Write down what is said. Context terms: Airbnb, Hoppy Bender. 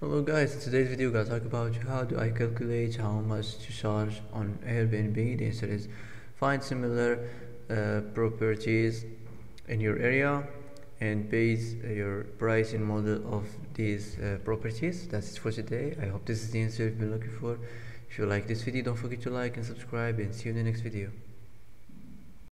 Hello guys, in today's video guys I'll talk about how do I calculate how much to charge on Airbnb. The answer is find similar properties in your area and base your price and model of these properties. That's it for today. I hope this is the answer you've been looking for. If you like this video, don't forget to like and subscribe, and see you in the next video.